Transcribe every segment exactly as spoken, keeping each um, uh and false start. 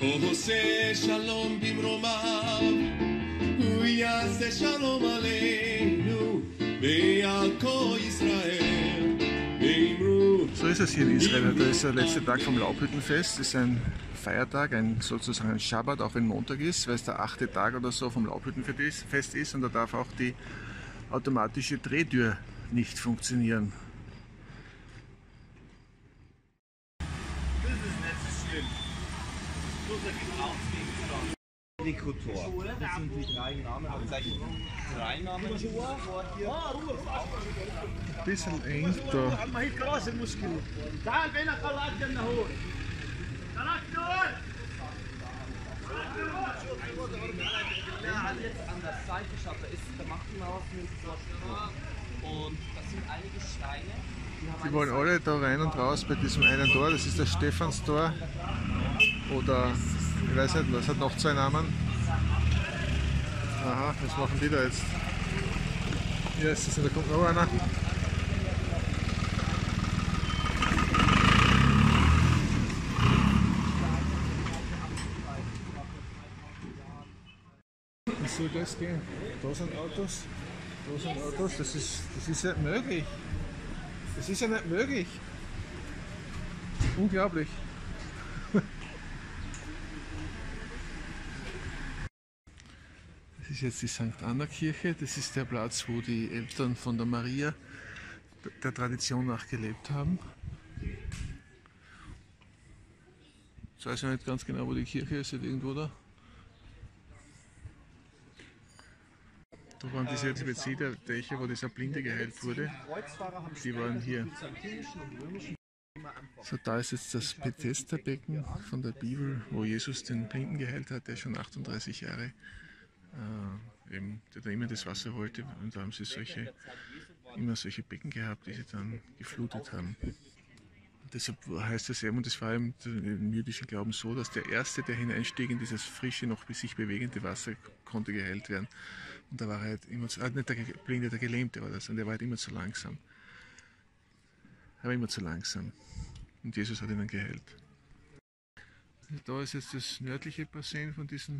הוא עושה שלום במרומיו, הוא יעשה שלום עלינו, בעכו ישראל, באמרו. So ist es hier in Israel. Da ist der letzte Tag vom Laubhüttenfest. Das ist ein Feiertag, ein, sozusagen ein Schabbat, auch wenn Montag ist, weil es der achte Tag oder so vom Laubhüttenfest ist. Und da darf auch die automatische Drehtür nicht funktionieren. Das ist nicht so schlimm. Tor. Das sind die drei Namen, aber gleich drei Namen. Ein bisschen eng da. Jetzt an der Seite schaut, da ist der Machtmaus mit dem Tor. Und das sind einige Steine. Die wollen alle da rein und raus bei diesem einen Tor. Das ist das Stephans Tor. Oder ich weiß nicht, was hat noch zwei Namen? Aha, was machen die da jetzt? Hier ist es, da kommt noch einer. Was soll das gehen? Da sind Autos, da sind Autos, das ist, das ist nicht möglich. Das ist ja nicht möglich. Unglaublich. Das ist jetzt die Sankt Anna-Kirche. Das ist der Platz, wo die Eltern von der Maria der Tradition nach gelebt haben. Jetzt weiß ich nicht ganz genau, wo die Kirche ist. Irgendwo da. Da waren diese Bethesda-Teiche, wo dieser Blinde geheilt wurde. Die waren hier. So, da ist jetzt das Bethesda-Becken von der Bibel, wo Jesus den Blinden geheilt hat, der schon achtunddreißig Jahre Äh, eben, der da immer das Wasser wollte, und da haben sie solche, immer solche Becken gehabt, die sie dann geflutet haben. Und deshalb heißt das eben, und das war eben im jüdischen Glauben so, dass der Erste, der hineinstieg in dieses frische, noch sich bewegende Wasser, konnte geheilt werden. Und da war halt immer zu, ah, nicht der Blinde, der Gelähmte war das, und der war halt immer zu langsam. Er war immer zu langsam. Und Jesus hat ihn dann geheilt. Da ist jetzt das nördliche Bassin von diesem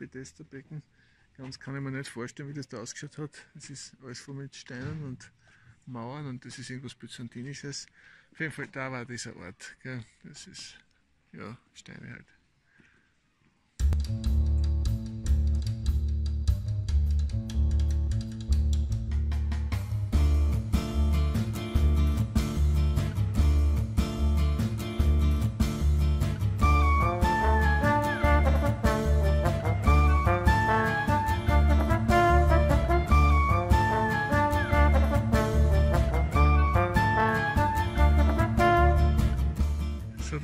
Bethesda-Becken. Ganz kann ich mir nicht vorstellen, wie das da ausgeschaut hat. Es ist alles voll mit Steinen und Mauern, und das ist irgendwas Byzantinisches. Auf jeden Fall, da war dieser Ort. Gell? Das ist, ja, Steine halt.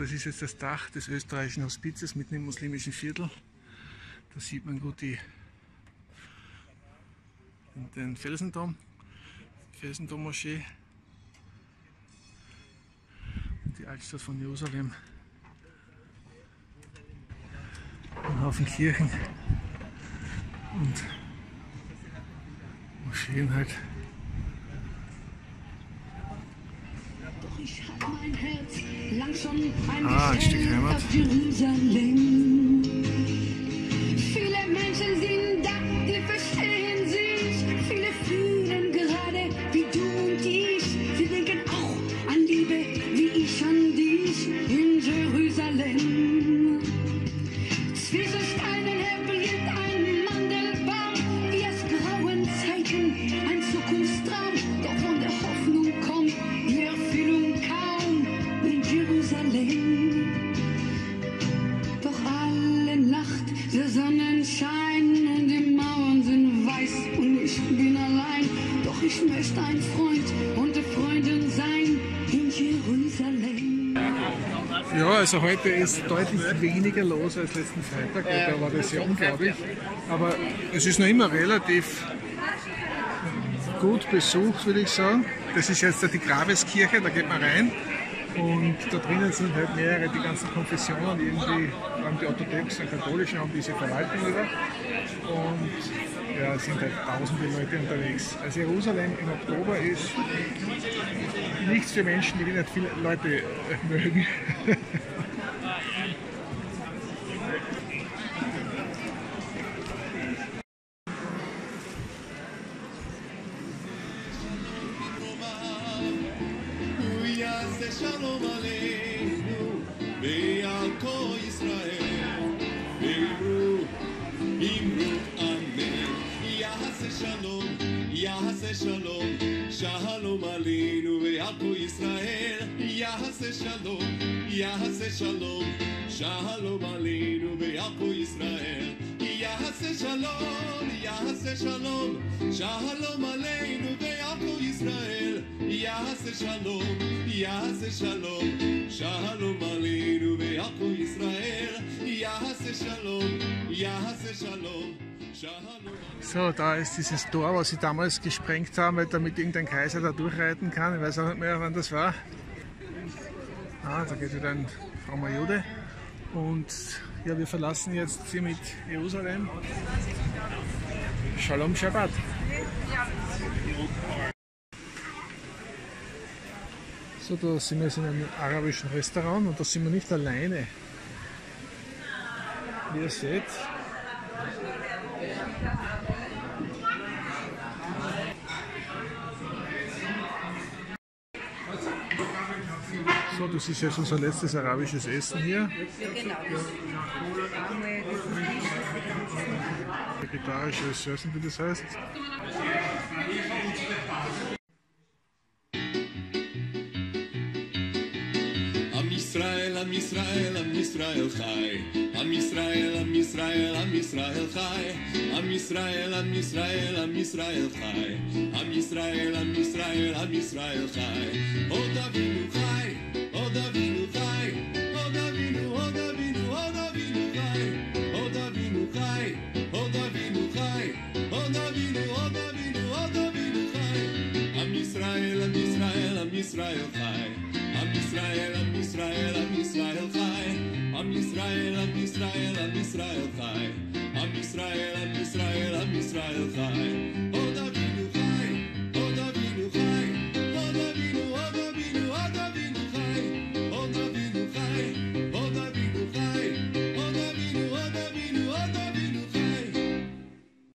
Das ist jetzt das Dach des österreichischen Hospizes mitten im muslimischen Viertel. Da sieht man gut die, den Felsendom, die Felsendom-Moschee, die Altstadt von Jerusalem, ein Haufen Kirchen und Moscheen halt. Doch ich hab mein Herz langsam ein, ah, ein Stück Heimat. Jerusalem. Viele Menschen sind da, die verstehen sich. Viele fühlen gerade wie du und ich. Sie denken auch an Liebe, wie ich an dich in Jerusalem. Zwischen Steinen blüht ein Mandelbaum, wie aus grauen Zeiten ein Zukunftstraum, der von der Hoffnung kommt. Doch alle Nacht der Sonnenschein und die Mauern sind weiß und ich bin allein. Doch ich möchte ein Freund unter Freunden sein in Jerusalem. Ja, also heute ist deutlich weniger los als letzten Freitag, da war das ja unglaublich. Aber es ist noch immer relativ gut besucht, würde ich sagen. Das ist jetzt die Grabeskirche, da geht man rein. Und da drinnen sind halt mehrere, die ganzen Konfessionen, irgendwie, die orthodoxen und katholischen haben diese Verwaltung wieder. Und ja, es sind halt tausende Leute unterwegs. Also Jerusalem im Oktober ist nichts für Menschen, die nicht viele Leute mögen. Shalom Aleinu Be'ako Israel, Be'ru, Imru, Amen. Yahaseh Shalom, Yahaseh Shalom, Shalom Aleinu Be'ako Israel. Yahaseh Shalom, Yahaseh Shalom, Shalom Aleinu Be'ako Israel. Yahaseh Shalom, Yahaseh Shalom, Shalom Aleinu Be'ako Israel. Yahaseh Shalom, Yahaseh Shalom, Shalom Aleinu Be'ako Israel. Yahaseh Shalom, Yahaseh Shalom. So, da ist dieses Tor, was sie damals gesprengt haben, weil damit irgendein Kaiser da durchreiten kann. Ich weiß auch nicht mehr, wann das war. Ah, da geht wieder ein frommer Jude. Und ja, wir verlassen jetzt hier mit Jerusalem. Shalom Shabbat. So, da sind wir jetzt in einem arabischen Restaurant und da sind wir nicht alleine. Wie ihr seht. So, das ist jetzt unser letztes arabisches Essen hier. Vegetarisches, ich weiß nicht, wie das heißt. Am Israel, Am Israel, Am Israel Chai. Am Israel, Am Israel, Am Israel Chai. Am Israel, Am Israel, Am Israel Chai. Am Israel, Am Israel, Am Israel Chai. O Davinu Chai. Israel Chai, Am Israel, Am Israel, Am Israel Chai, Am Israel, Am Israel, Am Israel Chai, Am Israel, Am Israel, Am Israel Chai, O Davinu Chai, O Davinu Chai.